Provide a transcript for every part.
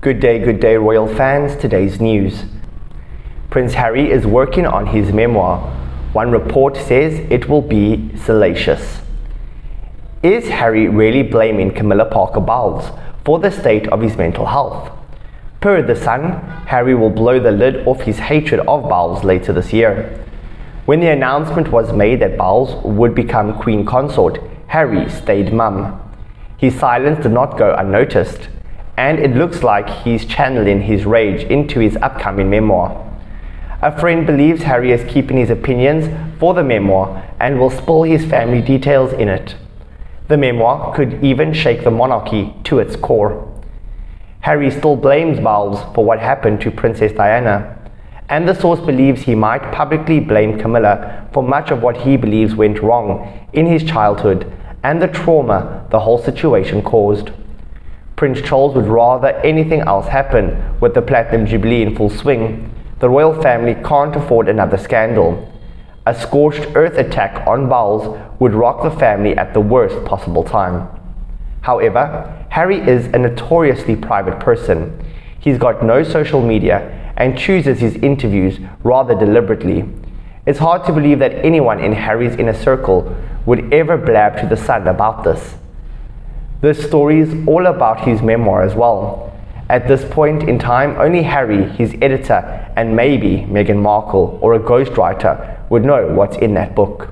Good day, royal fans. Today's news. Prince Harry is working on his memoir. One report says it will be salacious. Is Harry really blaming Camilla Parker Bowles for the state of his mental health? Per The Sun, Harry will blow the lid off his hatred of Bowles later this year. When the announcement was made that Bowles would become Queen Consort, Harry stayed mum. His silence did not go unnoticed, and it looks like he's channeling his rage into his upcoming memoir. A friend believes Harry is keeping his opinions for the memoir and will spill his family details in it. The memoir could even shake the monarchy to its core. Harry still blames Bowles for what happened to Princess Diana, and the source believes he might publicly blame Camilla for much of what he believes went wrong in his childhood and the trauma the whole situation caused. Prince Charles would rather anything else happen. With the Platinum Jubilee in full swing, the royal family can't afford another scandal. A scorched earth attack on Bowles would rock the family at the worst possible time. However, Harry is a notoriously private person. He's got no social media and chooses his interviews rather deliberately. It's hard to believe that anyone in Harry's inner circle would ever blab to The Sun about this. This story is all about his memoir as well. At this point in time, only Harry, his editor, and maybe Meghan Markle or a ghostwriter would know what's in that book.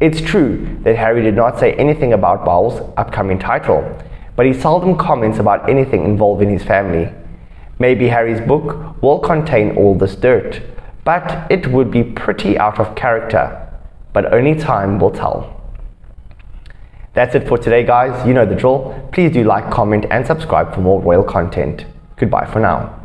It's true that Harry did not say anything about Bowles' upcoming title, but he seldom comments about anything involving his family. Maybe Harry's book will contain all this dirt, but it would be pretty out of character. But only time will tell. That's it for today, guys. You know the drill. Please do like, comment, and subscribe for more royal content. Goodbye for now.